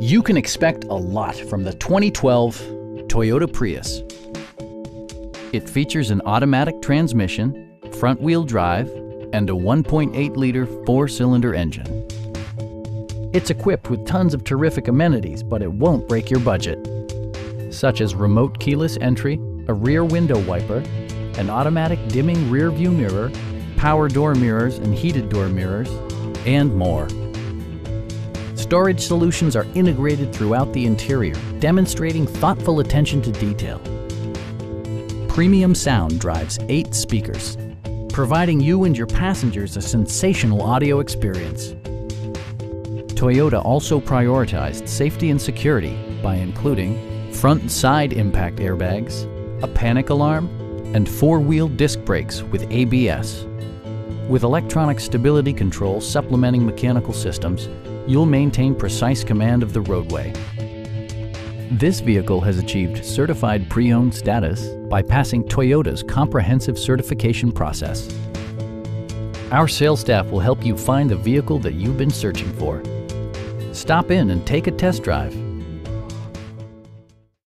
You can expect a lot from the 2012 Toyota Prius. It features an automatic transmission, front-wheel drive, and a 1.8-liter four-cylinder engine. It's equipped with tons of terrific amenities, but it won't break your budget, such as remote keyless entry, a rear window wiper, an automatic dimming rear view mirror, power door mirrors and heated door mirrors, and more. Storage solutions are integrated throughout the interior, demonstrating thoughtful attention to detail. Premium sound drives 8 speakers, providing you and your passengers a sensational audio experience. Toyota also prioritized safety and security by including front and side impact airbags, a panic alarm, and four-wheel disc brakes with ABS. With electronic stability control supplementing mechanical systems, you'll maintain precise command of the roadway. This vehicle has achieved certified pre-owned status by passing Toyota's comprehensive certification process. Our sales staff will help you find the vehicle that you've been searching for. Stop in and take a test drive.